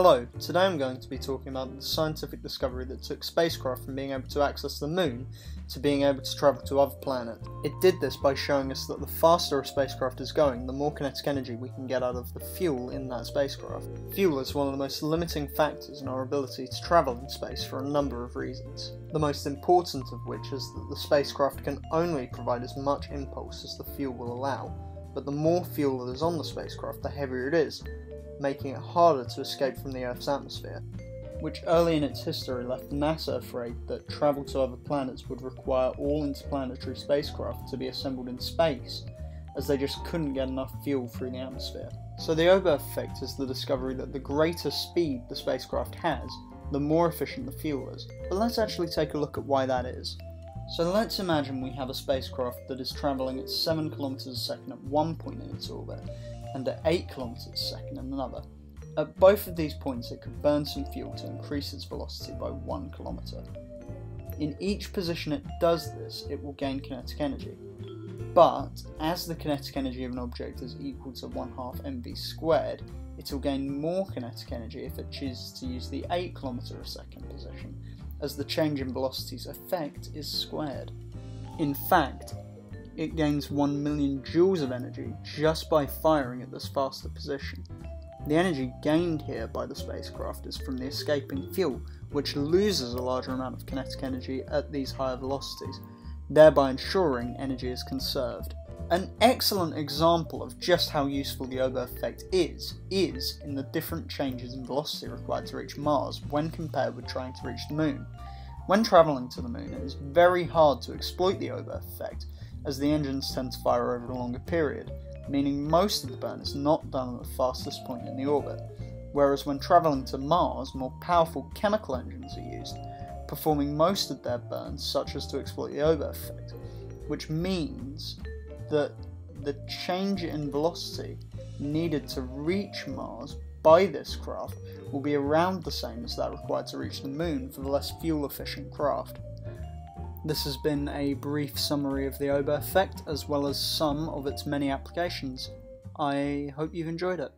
Hello, today I'm going to be talking about the scientific discovery that took spacecraft from being able to access the moon to being able to travel to other planets. It did this by showing us that the faster a spacecraft is going, the more kinetic energy we can get out of the fuel in that spacecraft. Fuel is one of the most limiting factors in our ability to travel in space for a number of reasons, the most important of which is that the spacecraft can only provide as much impulse as the fuel will allow, but the more fuel that is on the spacecraft, the heavier it is, making it harder to escape from the Earth's atmosphere, which early in its history left NASA afraid that travel to other planets would require all interplanetary spacecraft to be assembled in space, as they just couldn't get enough fuel through the atmosphere. So the Oberth effect is the discovery that the greater speed the spacecraft has, the more efficient the fuel is. But let's actually take a look at why that is. So let's imagine we have a spacecraft that is travelling at 7 km a second at one point in its orbit, and at 8 km a second in another. At both of these points it could burn some fuel to increase its velocity by 1 km. In each position it does this, it will gain kinetic energy. But, as the kinetic energy of an object is equal to 1/2 mv², it will gain more kinetic energy if it chooses to use the 8 km a second position, as the change in velocity's effect is squared. In fact, it gains 1 million joules of energy just by firing at this faster position. The energy gained here by the spacecraft is from the escaping fuel, which loses a larger amount of kinetic energy at these higher velocities, thereby ensuring energy is conserved. An excellent example of just how useful the Oberth effect is in the different changes in velocity required to reach Mars when compared with trying to reach the Moon. When travelling to the Moon, it is very hard to exploit the Oberth effect, as the engines tend to fire over a longer period, meaning most of the burn is not done at the fastest point in the orbit, whereas when travelling to Mars, more powerful chemical engines are used, performing most of their burns such as to exploit the Oberth effect, which means that the change in velocity needed to reach Mars by this craft will be around the same as that required to reach the Moon for the less fuel-efficient craft. This has been a brief summary of the Oberth effect, as well as some of its many applications. I hope you've enjoyed it.